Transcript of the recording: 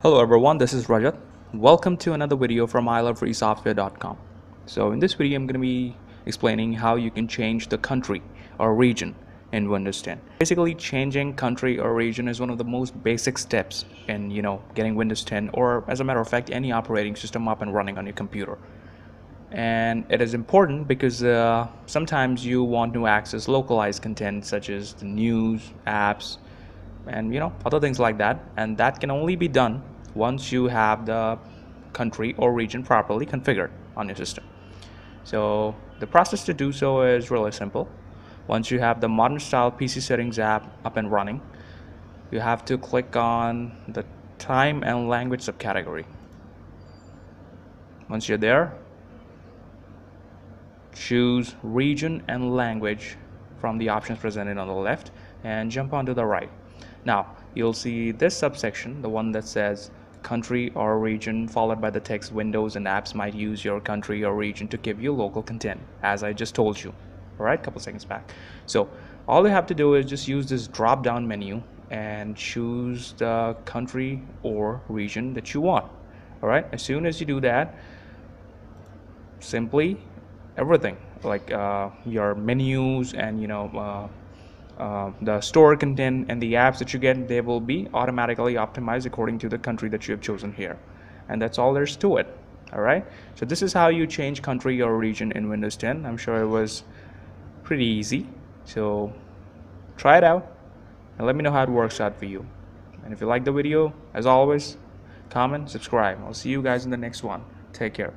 Hello everyone, this is Rajat. Welcome to another video from iLoveFreeSoftware.com. So in this video, I'm going to be explaining how you can change the country or region in Windows 10. Basically, changing country or region is one of the most basic steps in, getting Windows 10 or, as a matter of fact, any operating system up and running on your computer. And it is important because sometimes you want to access localized content such as the news, apps, and other things like that, and that can only be done once you have the country or region properly configured on your system. So the process to do so is really simple. Once you have the modern style PC settings app up and running, you have to click on the time and language subcategory. Once you're there, choose region and language from the options presented on the left and jump onto the right. Now, you'll see this subsection, the one that says country or region, followed by the text Windows and apps might use your country or region to give you local content, as I just told you, alright, a couple seconds back. So, all you have to do is just use this drop down menu and choose the country or region that you want, alright. As soon as you do that, simply everything, like your menus and the store content and the apps that you get, they will be automatically optimized according to the country that you have chosen here, and that's all there's to it. All right, so this is how you change country or region in Windows 10. I'm sure it was pretty easy, so try it out and let me know how it works out for you. And if you like the video, as always, comment, subscribe. I'll see you guys in the next one. Take care.